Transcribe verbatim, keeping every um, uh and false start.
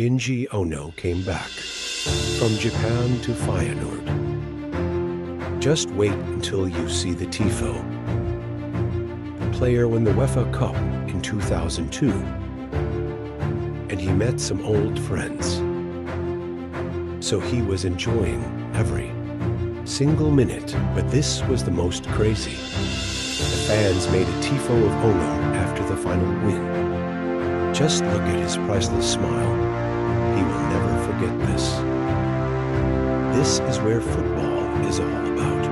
Shinji Ono came back from Japan to Feyenoord. Just wait until you see the tifo. The player won the UEFA Cup in two thousand two, and he met some old friends. So he was enjoying every single minute, but this was the most crazy. The fans made a tifo of Ono after the final win. Just look at his priceless smile. He will never forget this. This is where football is all about.